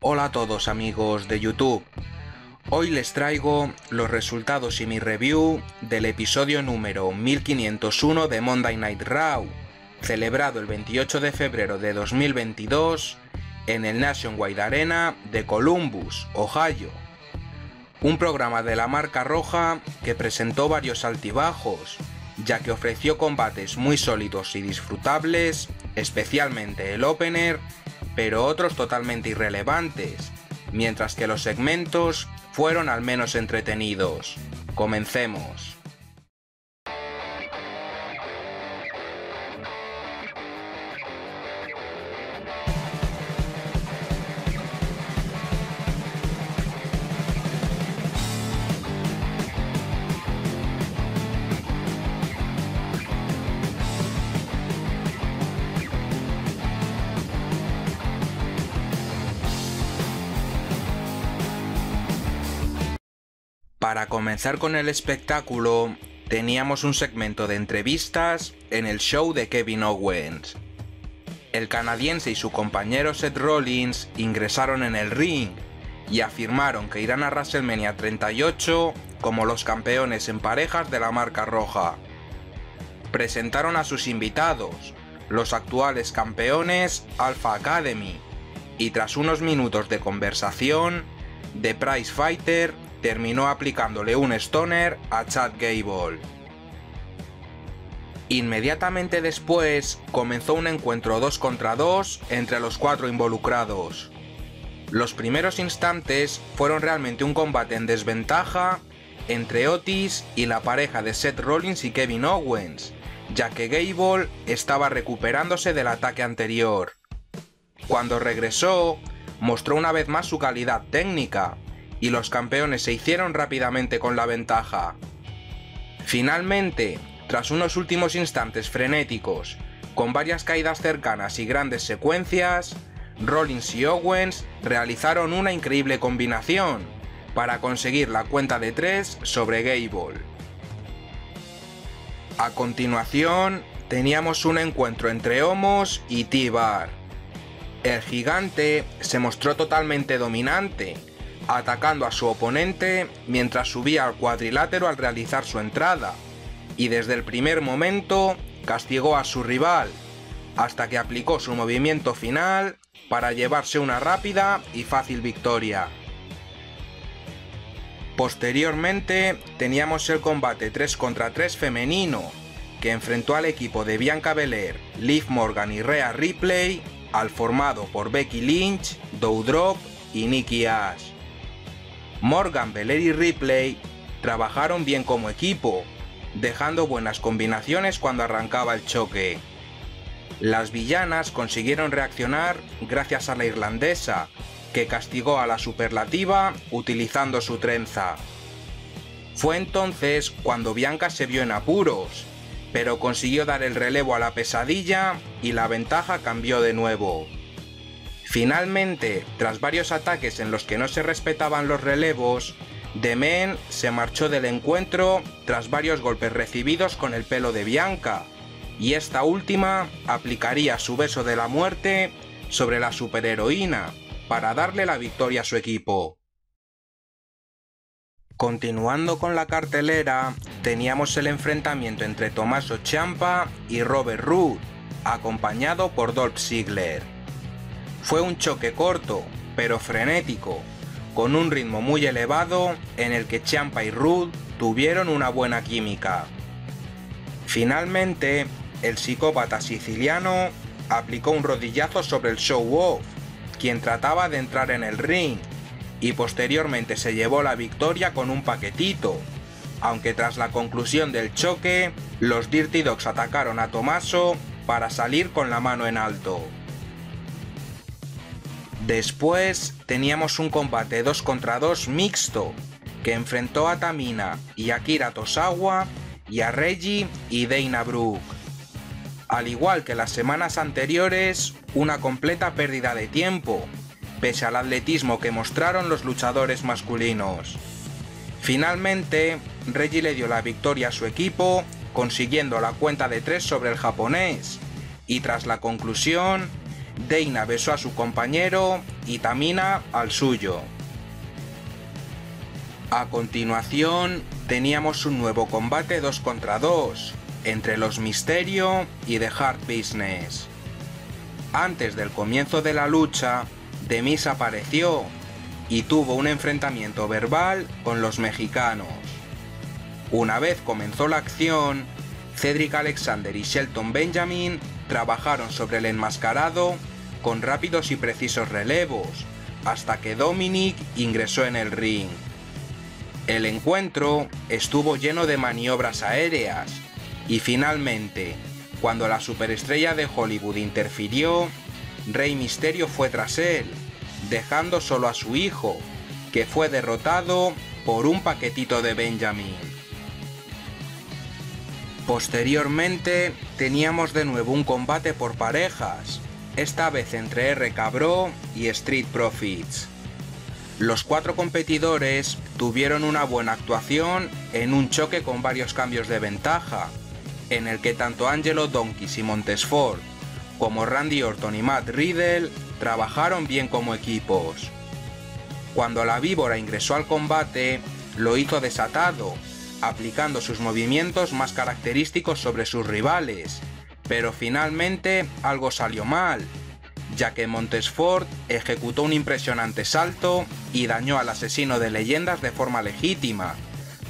Hola a todos amigos de YouTube, hoy les traigo los resultados y mi review del episodio número 1501 de Monday Night Raw, celebrado el 28 de febrero de 2022 en el Nationwide Arena de Columbus, Ohio. Un programa de la marca roja que presentó varios altibajos, ya que ofreció combates muy sólidos y disfrutables, especialmente el opener, pero otros totalmente irrelevantes, mientras que los segmentos fueron al menos entretenidos. Comencemos. Para comenzar con el espectáculo, teníamos un segmento de entrevistas en el show de Kevin Owens. El canadiense y su compañero Seth Rollins ingresaron en el ring y afirmaron que irán a WrestleMania 38 como los campeones en parejas de la marca roja. Presentaron a sus invitados, los actuales campeones Alpha Academy, y tras unos minutos de conversación, The Prize Fighter terminó aplicándole un stoner a Chad Gable. Inmediatamente después comenzó un encuentro 2 contra 2 entre los cuatro involucrados. Los primeros instantes fueron realmente un combate en desventaja entre Otis y la pareja de Seth Rollins y Kevin Owens, ya que Gable estaba recuperándose del ataque anterior. Cuando regresó, mostró una vez más su calidad técnica, y los campeones se hicieron rápidamente con la ventaja. Finalmente, tras unos últimos instantes frenéticos, con varias caídas cercanas y grandes secuencias, Rollins y Owens realizaron una increíble combinación para conseguir la cuenta de 3 sobre Gable. A continuación, teníamos un encuentro entre Omos y T-Bar. El gigante se mostró totalmente dominante, atacando a su oponente mientras subía al cuadrilátero al realizar su entrada, y desde el primer momento castigó a su rival, hasta que aplicó su movimiento final para llevarse una rápida y fácil victoria. Posteriormente teníamos el combate 3 contra 3 femenino, que enfrentó al equipo de Bianca Belair, Liv Morgan y Rhea Ripley, al formado por Becky Lynch, Doudrop y Nikki A.S.H. Morgan, Belair y Ripley trabajaron bien como equipo, dejando buenas combinaciones cuando arrancaba el choque. Las villanas consiguieron reaccionar gracias a la irlandesa, que castigó a la superlativa utilizando su trenza. Fue entonces cuando Bianca se vio en apuros, pero consiguió dar el relevo a la pesadilla y la ventaja cambió de nuevo. Finalmente, tras varios ataques en los que no se respetaban los relevos, The Miz se marchó del encuentro tras varios golpes recibidos con el pelo de Bianca, y esta última aplicaría su beso de la muerte sobre la superheroína para darle la victoria a su equipo. Continuando con la cartelera, teníamos el enfrentamiento entre Tommaso Ciampa y Robert Roode, acompañado por Dolph Ziggler. Fue un choque corto, pero frenético, con un ritmo muy elevado en el que Ciampa y Roode tuvieron una buena química. Finalmente, el psicópata siciliano aplicó un rodillazo sobre el show-off, quien trataba de entrar en el ring, y posteriormente se llevó la victoria con un paquetito, aunque tras la conclusión del choque, los Dirty Dogs atacaron a Tommaso para salir con la mano en alto. Después teníamos un combate 2 contra 2 mixto, que enfrentó a Tamina y Akira Tozawa y a Reggie y Dana Brooke. Al igual que las semanas anteriores, una completa pérdida de tiempo, pese al atletismo que mostraron los luchadores masculinos. Finalmente, Reggie le dio la victoria a su equipo, consiguiendo la cuenta de 3 sobre el japonés, y tras la conclusión, Dana besó a su compañero y Tamina al suyo. A continuación teníamos un nuevo combate 2 contra 2 entre los Mysterio y The Hurt Business. Antes del comienzo de la lucha, The Miz apareció y tuvo un enfrentamiento verbal con los mexicanos. Una vez comenzó la acción, Cedric Alexander y Shelton Benjamin trabajaron sobre el enmascarado con rápidos y precisos relevos, hasta que Dominic ingresó en el ring. El encuentro estuvo lleno de maniobras aéreas, y finalmente, cuando la superestrella de Hollywood interfirió, Rey Mysterio fue tras él, dejando solo a su hijo, que fue derrotado por un paquetito de Benjamin. Posteriormente, teníamos de nuevo un combate por parejas, esta vez entre RKBro y Street Profits. Los 4 competidores tuvieron una buena actuación en un choque con varios cambios de ventaja, en el que tanto Angelo Dawkins y Montesford, como Randy Orton y Matt Riddle, trabajaron bien como equipos. Cuando la víbora ingresó al combate, lo hizo desatado, aplicando sus movimientos más característicos sobre sus rivales, pero finalmente algo salió mal, ya que Montesford ejecutó un impresionante salto y dañó al asesino de leyendas de forma legítima,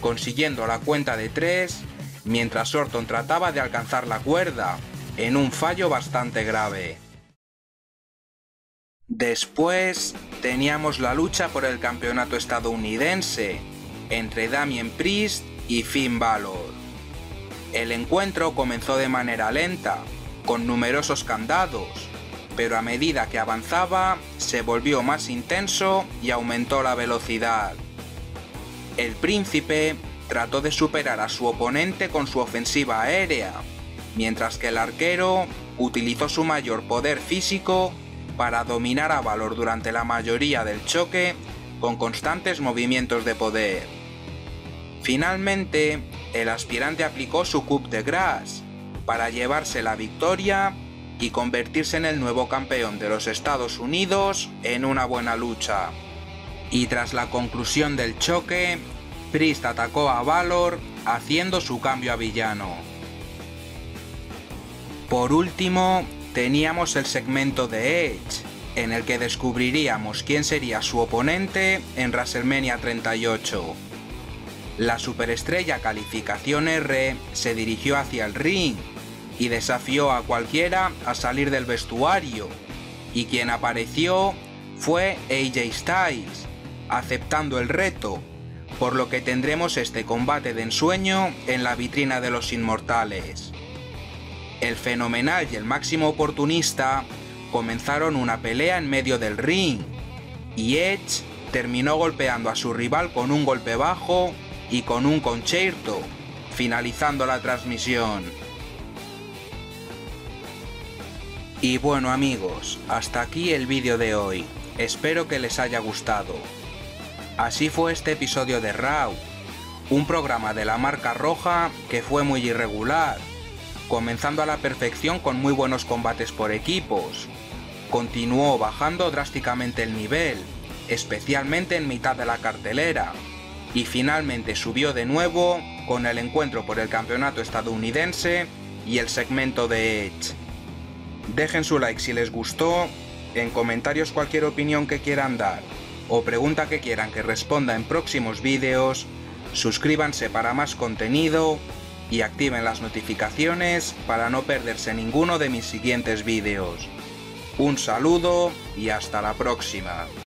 consiguiendo la cuenta de 3, mientras Orton trataba de alcanzar la cuerda, en un fallo bastante grave. Después teníamos la lucha por el campeonato estadounidense entre Damian Priest y Finn Balor. El encuentro comenzó de manera lenta, con numerosos candados, pero a medida que avanzaba se volvió más intenso y aumentó la velocidad. El príncipe trató de superar a su oponente con su ofensiva aérea, mientras que el arquero utilizó su mayor poder físico para dominar a Balor durante la mayoría del choque con constantes movimientos de poder. Finalmente, el aspirante aplicó su coup de grâce para llevarse la victoria y convertirse en el nuevo campeón de los Estados Unidos en una buena lucha. Y tras la conclusión del choque, Priest atacó a Balor haciendo su cambio a villano. Por último, teníamos el segmento de Edge, en el que descubriríamos quién sería su oponente en WrestleMania 38. La superestrella calificación R se dirigió hacia el ring y desafió a cualquiera a salir del vestuario, y quien apareció fue AJ Styles, aceptando el reto, por lo que tendremos este combate de ensueño en la vitrina de los inmortales. El fenomenal y el máximo oportunista comenzaron una pelea en medio del ring, y Edge terminó golpeando a su rival con un golpe bajo y con un concierto, finalizando la transmisión. Y bueno amigos, hasta aquí el vídeo de hoy, espero que les haya gustado. Así fue este episodio de Raw, un programa de la marca roja que fue muy irregular, comenzando a la perfección con muy buenos combates por equipos. Continuó bajando drásticamente el nivel, especialmente en mitad de la cartelera, y finalmente subió de nuevo con el encuentro por el campeonato estadounidense y el segmento de Edge. Dejen su like si les gustó, en comentarios cualquier opinión que quieran dar o pregunta que quieran que responda en próximos vídeos, suscríbanse para más contenido y activen las notificaciones para no perderse ninguno de mis siguientes vídeos. Un saludo y hasta la próxima.